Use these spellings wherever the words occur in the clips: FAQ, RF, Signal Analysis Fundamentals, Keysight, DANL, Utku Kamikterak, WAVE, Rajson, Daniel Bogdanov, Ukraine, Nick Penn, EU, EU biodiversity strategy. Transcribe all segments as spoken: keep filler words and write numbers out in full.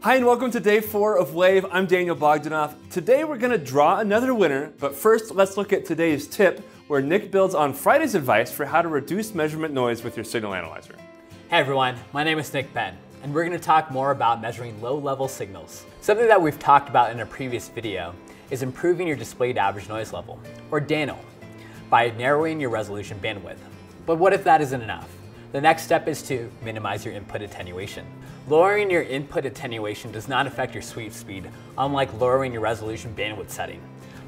Hi and welcome to day four of WAVE. I'm Daniel Bogdanov. Today we're going to draw another winner, but first let's look at today's tip where Nick builds on Friday's advice for how to reduce measurement noise with your signal analyzer. Hey everyone, my name is Nick Penn, and we're going to talk more about measuring low-level signals. Something that we've talked about in a previous video is improving your display to average noise level, or D A N L, by narrowing your resolution bandwidth. But what if that isn't enough? The next step is to minimize your input attenuation. Lowering your input attenuation does not affect your sweep speed, unlike lowering your resolution bandwidth setting.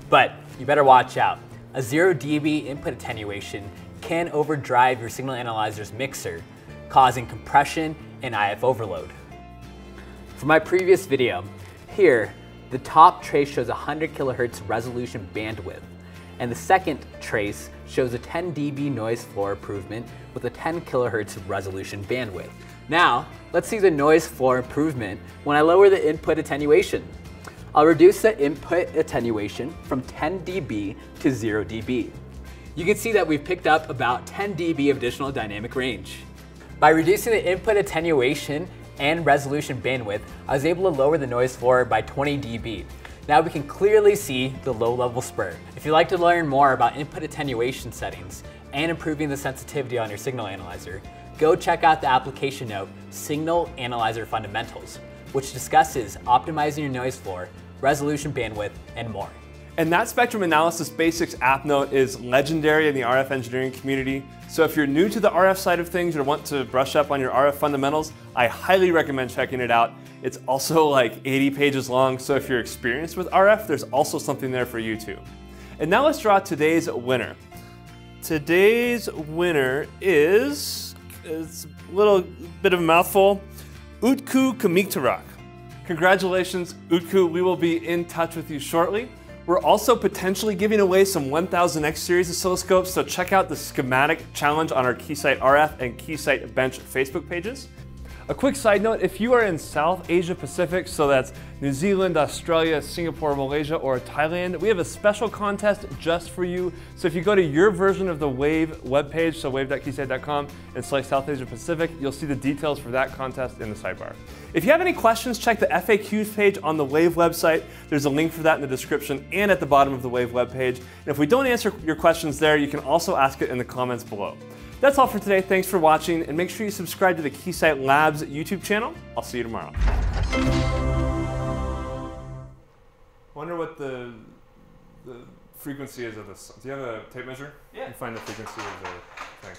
But you better watch out. A zero D B input attenuation can overdrive your signal analyzer's mixer, causing compression and I F overload. For my previous video, here, the top trace shows one hundred kilohertz resolution bandwidth, and the second trace shows a ten D B noise floor improvement with a ten kilohertz resolution bandwidth. Now, let's see the noise floor improvement when I lower the input attenuation. I'll reduce the input attenuation from ten D B to zero D B. You can see that we've picked up about ten D B of additional dynamic range. By reducing the input attenuation and resolution bandwidth, I was able to lower the noise floor by twenty D B. Now we can clearly see the low-level spur. If you'd like to learn more about input attenuation settings and improving the sensitivity on your signal analyzer, go check out the application note, Signal Analyzer Fundamentals, which discusses optimizing your noise floor, resolution bandwidth, and more. And that Spectrum Analysis Basics app note is legendary in the R F engineering community. So if you're new to the R F side of things or want to brush up on your R F fundamentals, I highly recommend checking it out. It's also like eighty pages long, so if you're experienced with R F, there's also something there for you too. And now let's draw today's winner. Today's winner is, it's a little bit of a mouthful, Utku Kamikterak. Congratulations, Utku. We will be in touch with you shortly. We're also potentially giving away some one thousand X series oscilloscopes, so check out the schematic challenge on our Keysight R F and Keysight Bench Facebook pages. A quick side note, if you are in South Asia Pacific, so that's New Zealand, Australia, Singapore, Malaysia, or Thailand, we have a special contest just for you. So if you go to your version of the WAVE webpage, so wave dot keysight dot com and slash South Asia Pacific, you'll see the details for that contest in the sidebar. If you have any questions, check the F A Qs page on the WAVE website. There's a link for that in the description and at the bottom of the WAVE webpage. And if we don't answer your questions there, you can also ask it in the comments below. That's all for today. Thanks for watching, and make sure you subscribe to the Keysight Labs YouTube channel. I'll see you tomorrow. Wonder what the, the frequency is of this. Do you have a tape measure? Yeah. And find the frequency of the thing.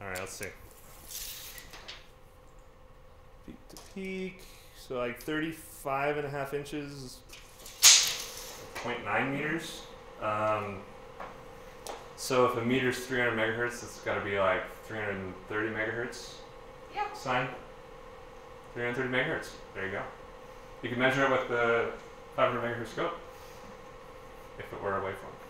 All right, let's see. Peak to peak, so like thirty-five and a half inches, zero point nine meters. Um, So if a meter is three hundred megahertz, it's got to be like three hundred thirty megahertz. Yeah. Sine. three hundred thirty megahertz. There you go. You can measure it with the five hundred megahertz scope if it were a waveform.